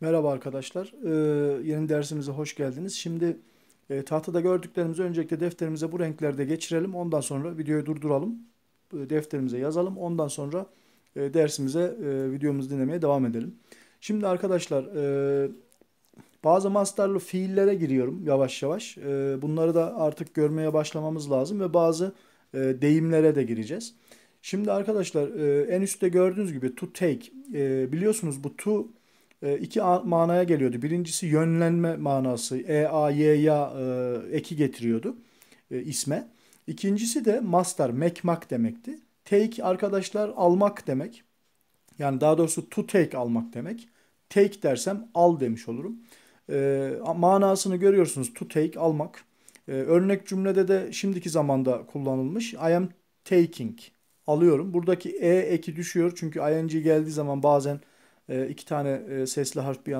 Merhaba arkadaşlar, yeni dersimize hoş geldiniz. Şimdi tahtada gördüklerimizi öncelikle defterimize bu renklerde geçirelim. Ondan sonra videoyu durduralım, defterimize yazalım. Ondan sonra dersimize, videomuzu dinlemeye devam edelim. Şimdi arkadaşlar bazı mastarlı fiillere giriyorum yavaş yavaş. Bunları da artık görmeye başlamamız lazım ve bazı deyimlere de gireceğiz. Şimdi arkadaşlar en üstte gördüğünüz gibi to take, biliyorsunuz bu to iki manaya geliyordu. Birincisi yönlenme manası. E-A-Y-Ya eki getiriyordu isme. İkincisi de master, mekmak demekti. Take arkadaşlar almak demek. Yani daha doğrusu to take almak demek. Take dersem al demiş olurum. Manasını görüyorsunuz. To take almak. Örnek cümlede de şimdiki zamanda kullanılmış. I am taking. Alıyorum. Buradaki E eki düşüyor. Çünkü ing geldiği zaman bazen iki tane sesli harf bir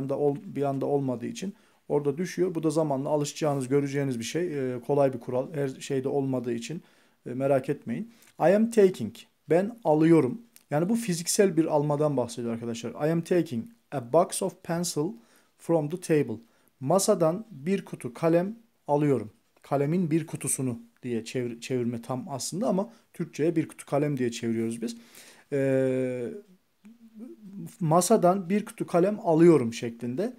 anda olmadığı için orada düşüyor. Bu da zamanla alışacağınız, göreceğiniz bir şey. Kolay bir kural. Her şeyde olmadığı için merak etmeyin. I am taking. Ben alıyorum. Yani bu fiziksel bir almadan bahsediyor arkadaşlar. I am taking a box of pencil from the table. Masadan bir kutu kalem alıyorum. Kalemin bir kutusunu diye çevirme tam aslında ama Türkçe'ye bir kutu kalem diye çeviriyoruz biz. Masadan bir kutu kalem alıyorum şeklinde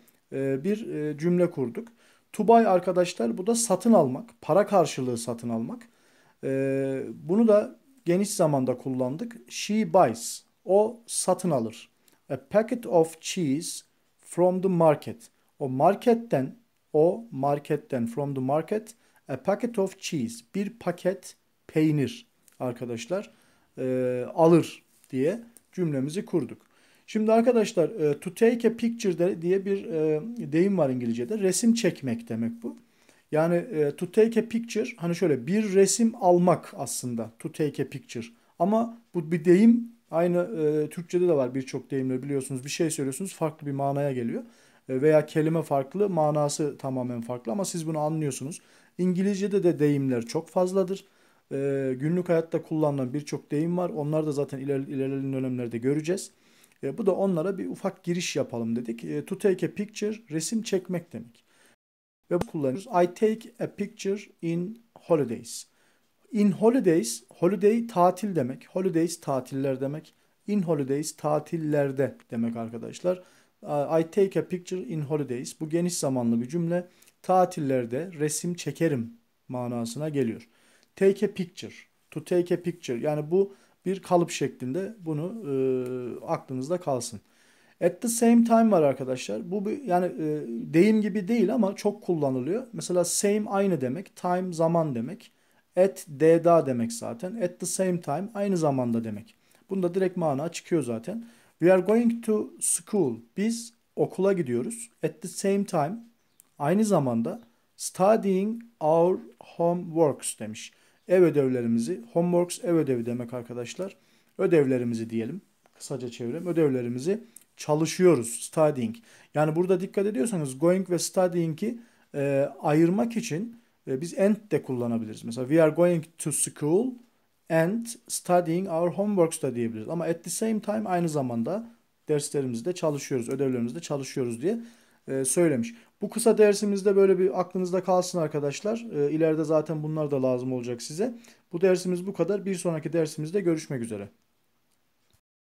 bir cümle kurduk. To buy arkadaşlar bu da satın almak. Para karşılığı satın almak. Bunu da geniş zamanda kullandık. She buys. O satın alır. A packet of cheese from the market. O marketten from the market a packet of cheese. Bir paket peynir arkadaşlar alır diye cümlemizi kurduk. Şimdi arkadaşlar to take a picture diye bir deyim var İngilizce'de. Resim çekmek demek bu. Yani to take a picture hani şöyle bir resim almak aslında to take a picture. Ama bu bir deyim, aynı Türkçe'de de var birçok deyimler biliyorsunuz. Bir şey söylüyorsunuz farklı bir manaya geliyor. Veya kelime farklı, manası tamamen farklı ama siz bunu anlıyorsunuz. İngilizce'de de deyimler çok fazladır. Günlük hayatta kullanılan birçok deyim var. Onlar da zaten ilerleyen dönemlerde göreceğiz. Bu da onlara bir ufak giriş yapalım dedik. To take a picture, resim çekmek demek. Ve bu kullanıyoruz. I take a picture in holidays. In holidays, holiday tatil demek. Holidays tatiller demek. In holidays tatillerde demek arkadaşlar. I take a picture in holidays. Bu geniş zamanlı bir cümle. Tatillerde resim çekerim manasına geliyor. Take a picture, to take a picture. Yani bu bir kalıp şeklinde, bunu aklınızda kalsın. At the same time var arkadaşlar. Bu yani deyim gibi değil ama çok kullanılıyor. Mesela same aynı demek. Time zaman demek. At da demek zaten. At the same time aynı zamanda demek. Bunda direkt mana çıkıyor zaten. We are going to school. Biz okula gidiyoruz. At the same time aynı zamanda studying our homeworks demiş. Ev ödevlerimizi, homeworks ev ödevi demek arkadaşlar. Ödevlerimizi diyelim. Kısaca çevireyim. Ödevlerimizi çalışıyoruz. Studying. Yani burada dikkat ediyorsanız going ve studying'i ayırmak için biz and de kullanabiliriz. Mesela we are going to school and studying our homeworks da diyebiliriz. Ama at the same time aynı zamanda derslerimizde çalışıyoruz. Ödevlerimizde çalışıyoruz diye söylemiş. Bu kısa dersimizde böyle bir aklınızda kalsın arkadaşlar. İleride zaten bunlar da lazım olacak size. Bu dersimiz bu kadar. Bir sonraki dersimizde görüşmek üzere.